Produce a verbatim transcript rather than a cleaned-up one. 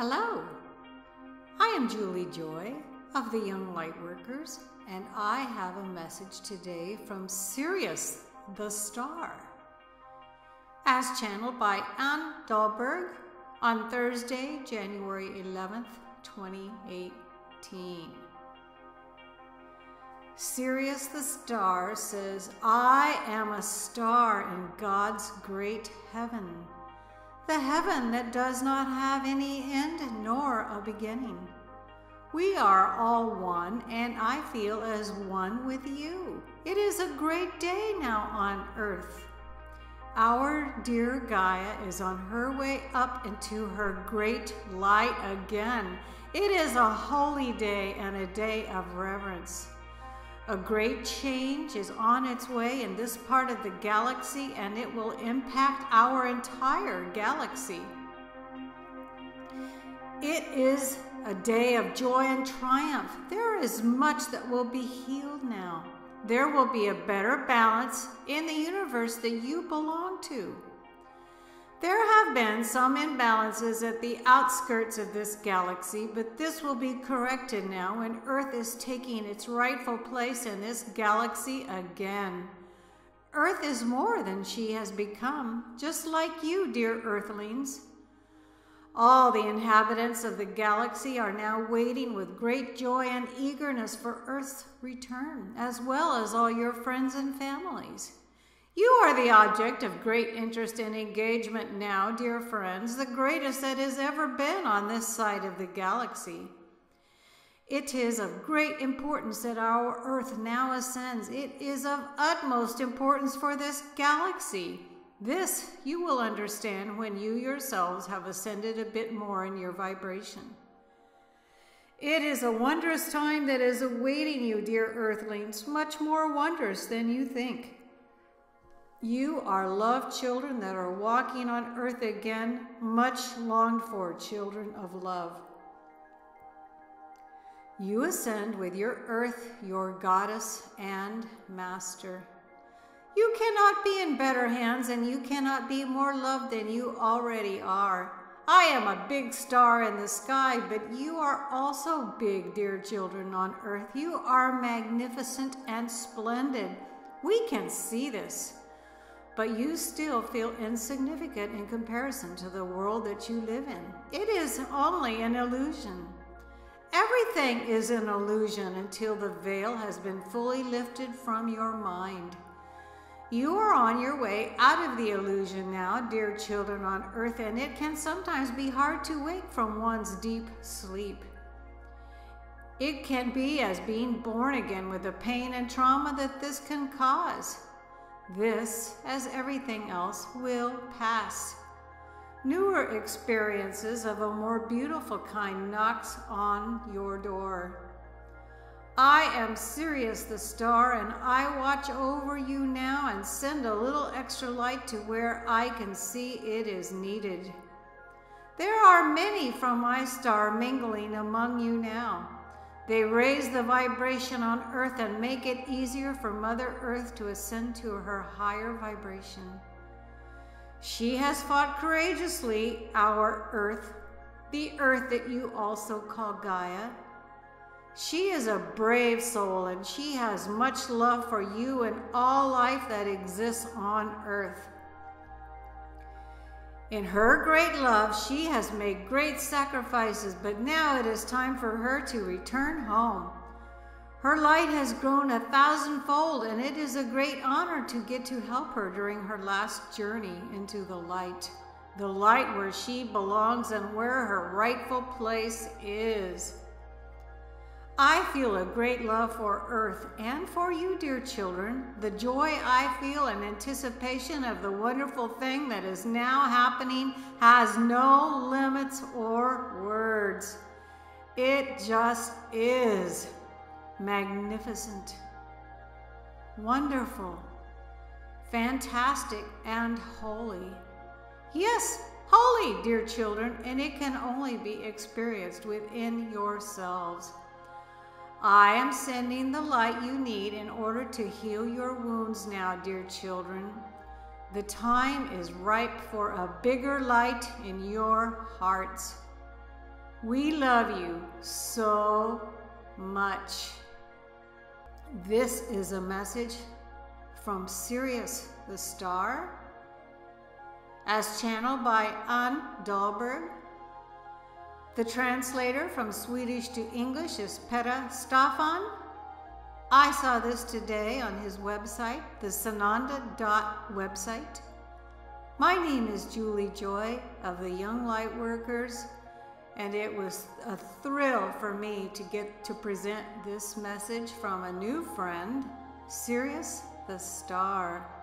Hello, I am Julie Joy of the Young Lightworkers, and I have a message today from Sirius, the star, as channeled by Ann Dahlberg on Thursday, January eleventh, twenty eighteen. Sirius the star says, "I am a star in God's great heaven, the heaven that does not have any end nor a beginning. We are all one, and I feel as one with you. It is a great day now on Earth. Our dear Gaia is on her way up into her great light again. It is a holy day and a day of reverence. A great change is on its way in this part of the galaxy, and it will impact our entire galaxy. It is a day of joy and triumph. There is much that will be healed now. There will be a better balance in the universe that you belong to. There have been some imbalances at the outskirts of this galaxy, but this will be corrected now when Earth is taking its rightful place in this galaxy again. Earth is more than she has become, just like you, dear Earthlings. All the inhabitants of the galaxy are now waiting with great joy and eagerness for Earth's return, as well as all your friends and families. You are the object of great interest and engagement now, dear friends, the greatest that has ever been on this side of the galaxy. It is of great importance that our Earth now ascends. It is of utmost importance for this galaxy. This you will understand when you yourselves have ascended a bit more in your vibration. It is a wondrous time that is awaiting you, dear Earthlings, much more wondrous than you think. You are loved children that are walking on Earth again, much longed for children of love. You ascend with your Earth, your goddess and master. You cannot be in better hands, and you cannot be more loved than you already are. I am a big star in the sky, but you are also big, dear children on Earth. You are magnificent and splendid. We can see this, but you still feel insignificant in comparison to the world that you live in. It is only an illusion. Everything is an illusion until the veil has been fully lifted from your mind. You are on your way out of the illusion now, dear children on Earth, and it can sometimes be hard to wake from one's deep sleep. It can be as being born again with the pain and trauma that this can cause. This, as everything else, will pass. Newer experiences of a more beautiful kind knocks on your door. I am Sirius the star, and I watch over you now and send a little extra light to where I can see it is needed. There are many from my star mingling among you now. They raise the vibration on Earth and make it easier for Mother Earth to ascend to her higher vibration. She has fought courageously, our Earth, the Earth that you also call Gaia. She is a brave soul, and she has much love for you and all life that exists on Earth. In her great love, she has made great sacrifices, but now it is time for her to return home. Her light has grown a thousandfold, and it is a great honor to get to help her during her last journey into the light, the light where she belongs and where her rightful place is. I feel a great love for Earth and for you, dear children. The joy I feel in anticipation of the wonderful thing that is now happening has no limits or words. It just is magnificent, wonderful, fantastic, and holy. Yes, holy, dear children, and it can only be experienced within yourselves. I am sending the light you need in order to heal your wounds now, dear children. The time is ripe for a bigger light in your hearts. We love you so much. This is a message from Sirius, the star, as channeled by Ann Dahlberg. The translator from Swedish to English is Petra Staffan. I saw this today on his website, the sananda dot website. My name is Julie Joy of the Young Lightworkers, and it was a thrill for me to get to present this message from a new friend, Sirius the Star.